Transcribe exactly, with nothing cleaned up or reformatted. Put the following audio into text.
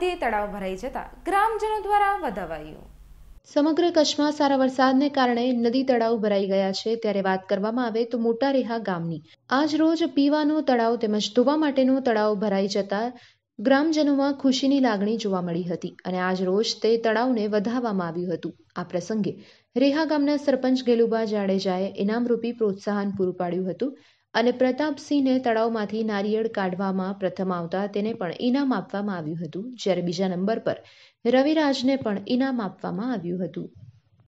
નદીએ તળાવ ભરાઈ જતા ગ્રામજનો દ્વારા વધાવાયું। समग्र कच्छ में सारा वरसादने कारणे नदी तड़ाव भराई गया है। त्यारे बात करवामां आवे तो मोटा रेहा गामनी आज रोज पीवानो तड़ाव तेमज धोवा माटेनो तड़ाव भराई जता ग्रामजनों में खुशीनी लागणी जोवा मळी हती अने आज रोज ते तड़ावने वधावामां आव्युं हतुं। आ प्रसंगे रेहा गामना सरपंच गेलुबा जाडेजाए इनामरूपी प्रोत्साहन पूरुं पाड्युं हतुं अने प्रतापसिंहने तड़ावमांथी नारियल काढवामां प्रथम आवता तेने पण इनाम आपवामां आव्युं हतुं। ज्यारे बीजा नंबर पर रविराजने पण इनाम आपवामां આવ્યું હતું।